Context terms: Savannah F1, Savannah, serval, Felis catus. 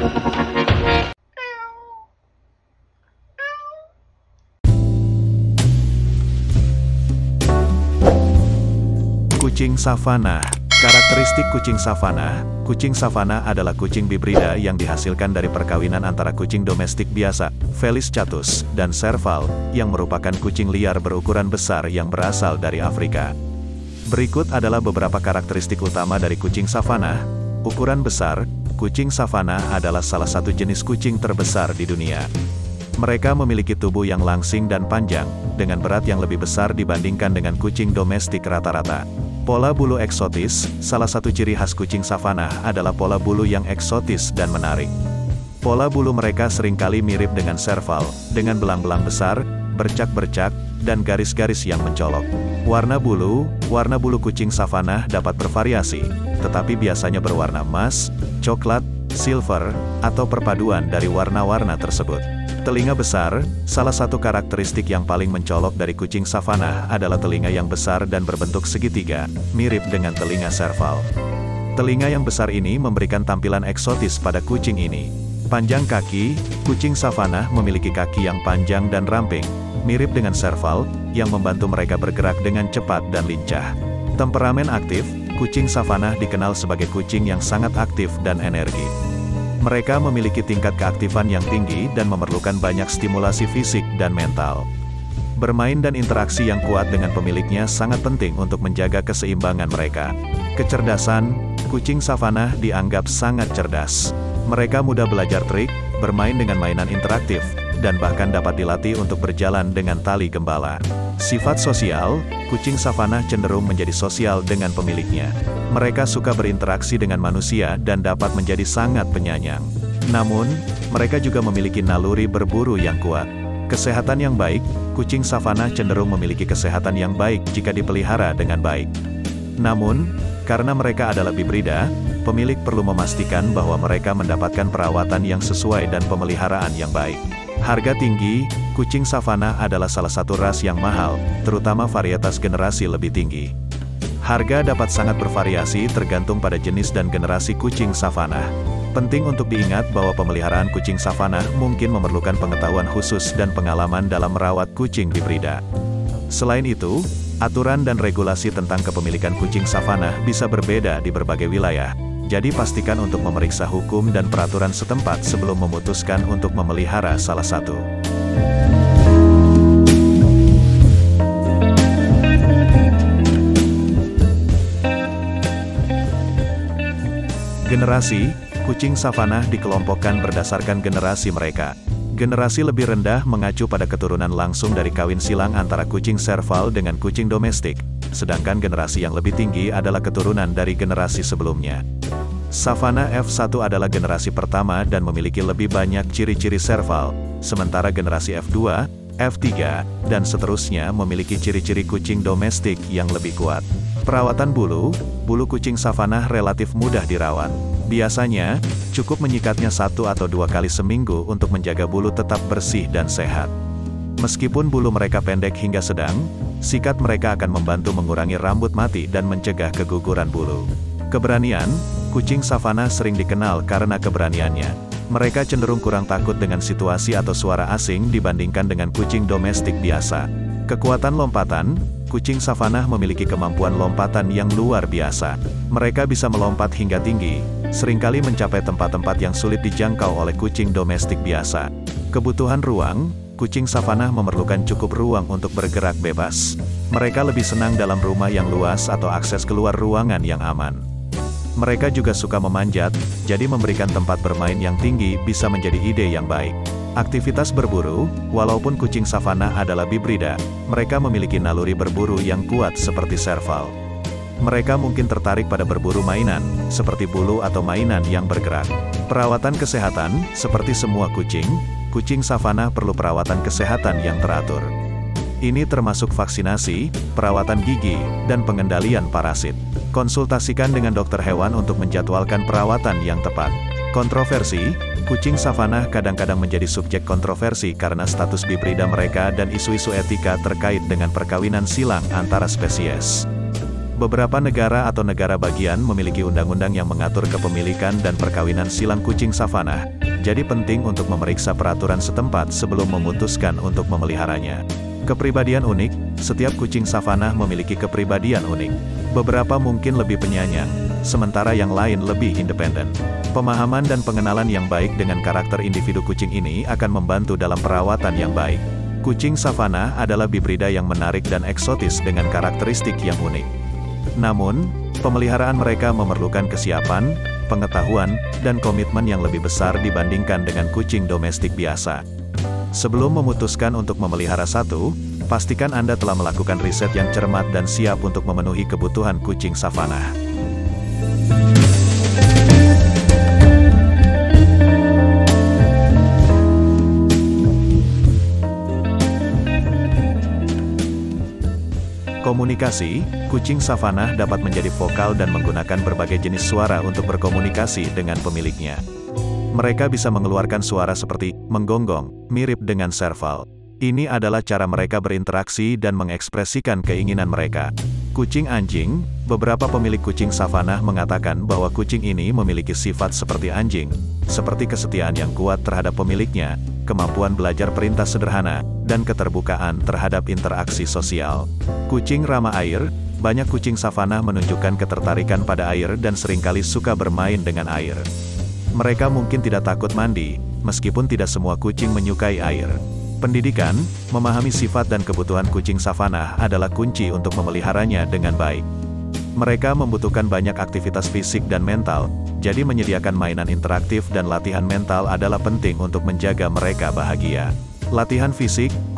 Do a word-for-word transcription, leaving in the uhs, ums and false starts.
Kucing Savannah. Karakteristik kucing Savannah. Kucing Savannah adalah kucing hibrida yang dihasilkan dari perkawinan antara kucing domestik biasa, Felis catus, dan serval, yang merupakan kucing liar berukuran besar yang berasal dari Afrika. Berikut adalah beberapa karakteristik utama dari kucing Savannah. Ukuran besar, kucing Savannah adalah salah satu jenis kucing terbesar di dunia. Mereka memiliki tubuh yang langsing dan panjang, dengan berat yang lebih besar dibandingkan dengan kucing domestik rata-rata. Pola bulu eksotis, salah satu ciri khas kucing Savannah adalah pola bulu yang eksotis dan menarik. Pola bulu mereka seringkali mirip dengan serval, dengan belang-belang besar, bercak-bercak, dan garis-garis yang mencolok. Warna bulu, warna bulu kucing Savannah dapat bervariasi, tetapi biasanya berwarna emas, coklat, silver, atau perpaduan dari warna-warna tersebut. Telinga besar, salah satu karakteristik yang paling mencolok dari kucing Savannah adalah telinga yang besar dan berbentuk segitiga, mirip dengan telinga serval. Telinga yang besar ini memberikan tampilan eksotis pada kucing ini. Panjang kaki, kucing Savannah memiliki kaki yang panjang dan ramping, mirip dengan serval, yang membantu mereka bergerak dengan cepat dan lincah. Temperamen aktif, kucing Savannah dikenal sebagai kucing yang sangat aktif dan energi. Mereka memiliki tingkat keaktifan yang tinggi dan memerlukan banyak stimulasi fisik dan mental. Bermain dan interaksi yang kuat dengan pemiliknya sangat penting untuk menjaga keseimbangan mereka. Kecerdasan, kucing Savannah dianggap sangat cerdas. Mereka mudah belajar trik, bermain dengan mainan interaktif, dan bahkan dapat dilatih untuk berjalan dengan tali gembala. Sifat sosial, kucing Savannah cenderung menjadi sosial dengan pemiliknya. Mereka suka berinteraksi dengan manusia dan dapat menjadi sangat penyayang. Namun, mereka juga memiliki naluri berburu yang kuat. Kesehatan yang baik, kucing Savannah cenderung memiliki kesehatan yang baik jika dipelihara dengan baik. Namun, karena mereka adalah hibrida, pemilik perlu memastikan bahwa mereka mendapatkan perawatan yang sesuai dan pemeliharaan yang baik. Harga tinggi, kucing Savannah adalah salah satu ras yang mahal, terutama varietas generasi lebih tinggi. Harga dapat sangat bervariasi tergantung pada jenis dan generasi kucing Savannah. Penting untuk diingat bahwa pemeliharaan kucing Savannah mungkin memerlukan pengetahuan khusus dan pengalaman dalam merawat kucing hibrida. Selain itu, aturan dan regulasi tentang kepemilikan kucing Savannah bisa berbeda di berbagai wilayah. Jadi pastikan untuk memeriksa hukum dan peraturan setempat sebelum memutuskan untuk memelihara salah satu. Generasi, kucing Savannah dikelompokkan berdasarkan generasi mereka. Generasi lebih rendah mengacu pada keturunan langsung dari kawin silang antara kucing serval dengan kucing domestik. Sedangkan generasi yang lebih tinggi adalah keturunan dari generasi sebelumnya. Savannah F satu adalah generasi pertama dan memiliki lebih banyak ciri-ciri serval, sementara generasi F dua, F tiga, dan seterusnya memiliki ciri-ciri kucing domestik yang lebih kuat. Perawatan bulu, bulu kucing Savannah relatif mudah dirawat. Biasanya, cukup menyikatnya satu atau dua kali seminggu untuk menjaga bulu tetap bersih dan sehat. Meskipun bulu mereka pendek hingga sedang, sikat mereka akan membantu mengurangi rambut mati dan mencegah keguguran bulu. Keberanian, kucing Savannah sering dikenal karena keberaniannya. Mereka cenderung kurang takut dengan situasi atau suara asing dibandingkan dengan kucing domestik biasa. Kekuatan lompatan, kucing Savannah memiliki kemampuan lompatan yang luar biasa. Mereka bisa melompat hingga tinggi, seringkali mencapai tempat-tempat yang sulit dijangkau oleh kucing domestik biasa. Kebutuhan ruang, kucing Savannah memerlukan cukup ruang untuk bergerak bebas. Mereka lebih senang dalam rumah yang luas atau akses keluar ruangan yang aman. Mereka juga suka memanjat, jadi memberikan tempat bermain yang tinggi bisa menjadi ide yang baik. Aktivitas berburu, walaupun kucing Savannah adalah hibrida, mereka memiliki naluri berburu yang kuat seperti serval. Mereka mungkin tertarik pada berburu mainan, seperti bulu atau mainan yang bergerak. Perawatan kesehatan, seperti semua kucing, kucing Savannah perlu perawatan kesehatan yang teratur. Ini termasuk vaksinasi, perawatan gigi, dan pengendalian parasit. Konsultasikan dengan dokter hewan untuk menjadwalkan perawatan yang tepat. Kontroversi, kucing Savannah kadang-kadang menjadi subjek kontroversi karena status hibrida mereka dan isu-isu etika terkait dengan perkawinan silang antara spesies. Beberapa negara atau negara bagian memiliki undang-undang yang mengatur kepemilikan dan perkawinan silang kucing Savannah, jadi penting untuk memeriksa peraturan setempat sebelum memutuskan untuk memeliharanya. Kepribadian unik, setiap kucing Savannah memiliki kepribadian unik. Beberapa mungkin lebih penyayang, sementara yang lain lebih independen. Pemahaman dan pengenalan yang baik dengan karakter individu kucing ini akan membantu dalam perawatan yang baik. Kucing Savannah adalah bibrida yang menarik dan eksotis dengan karakteristik yang unik. Namun, pemeliharaan mereka memerlukan kesiapan, pengetahuan, dan komitmen yang lebih besar dibandingkan dengan kucing domestik biasa. Sebelum memutuskan untuk memelihara satu, pastikan Anda telah melakukan riset yang cermat dan siap untuk memenuhi kebutuhan kucing Savannah. Komunikasi, kucing Savannah dapat menjadi vokal dan menggunakan berbagai jenis suara untuk berkomunikasi dengan pemiliknya. Mereka bisa mengeluarkan suara seperti menggonggong, mirip dengan serval. Ini adalah cara mereka berinteraksi dan mengekspresikan keinginan mereka. Kucing anjing, beberapa pemilik kucing Savannah mengatakan bahwa kucing ini memiliki sifat seperti anjing, seperti kesetiaan yang kuat terhadap pemiliknya, kemampuan belajar perintah sederhana, dan keterbukaan terhadap interaksi sosial. Kucing ramah air, banyak kucing Savannah menunjukkan ketertarikan pada air dan seringkali suka bermain dengan air. Mereka mungkin tidak takut mandi, meskipun tidak semua kucing menyukai air. Pendidikan, memahami sifat dan kebutuhan kucing Savannah adalah kunci untuk memeliharanya dengan baik. Mereka membutuhkan banyak aktivitas fisik dan mental, jadi menyediakan mainan interaktif dan latihan mental adalah penting untuk menjaga mereka bahagia. Latihan fisik,